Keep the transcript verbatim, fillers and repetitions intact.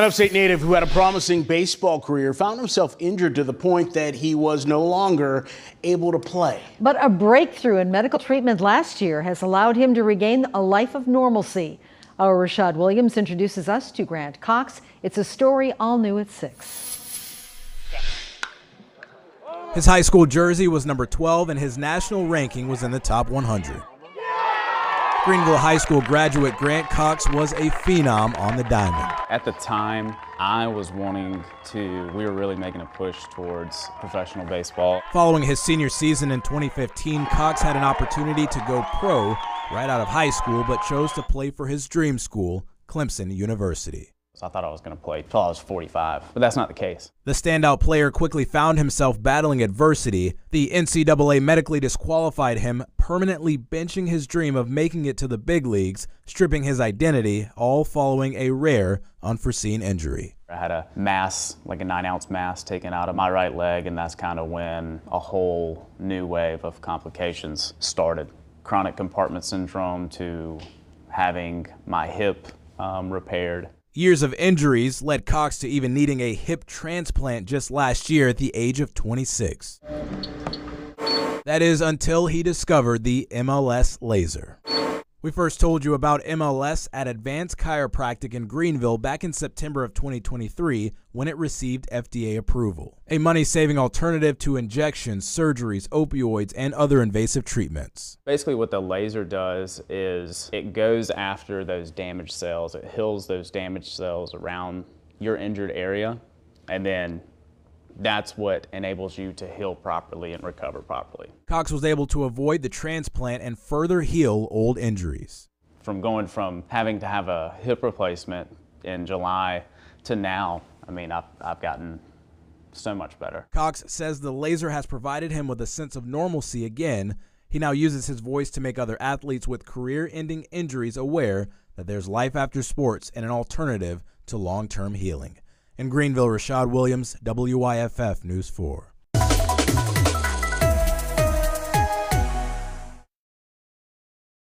An upstate native who had a promising baseball career found himself injured to the point that he was no longer able to play. But a breakthrough in medical treatment last year has allowed him to regain a life of normalcy. Our Rashad Williams introduces us to Grant Cox. It's a story all new at six. His high school jersey was number twelve and his national ranking was in the top one hundred. Greenville High School graduate Grant Cox was a phenom on the diamond. At the time, I was wanting to, we were really making a push towards professional baseball. Following his senior season in twenty fifteen, Cox had an opportunity to go pro right out of high school, but chose to play for his dream school, Clemson University. So I thought I was going to play until I was forty-five, but that's not the case. The standout player quickly found himself battling adversity. The N C double A medically disqualified him, permanently benching his dream of making it to the big leagues, stripping his identity, all following a rare, unforeseen injury. I had a mass, like a nine-ounce mass, taken out of my right leg, and that's kind of when a whole new wave of complications started. Chronic compartment syndrome to having my hip um, repaired. Years of injuries led Cox to even needing a hip transplant just last year at the age of twenty-six. That is until he discovered the M L S laser. We first told you about M L S at Advanced Chiropractic in Greenville back in September of twenty twenty-three when it received F D A approval. A money-saving alternative to injections, surgeries, opioids, and other invasive treatments. Basically what the laser does is it goes after those damaged cells. It heals those damaged cells around your injured area, and then that's what enables you to heal properly and recover properly. Cox was able to avoid the transplant and further heal old injuries. From going from having to have a hip replacement in July to now, I mean, I've, I've gotten so much better. Cox says the laser has provided him with a sense of normalcy again. He now uses his voice to make other athletes with career-ending injuries aware that there's life after sports and an alternative to long-term healing. In Greenville, Rashad Williams, W Y F F News four.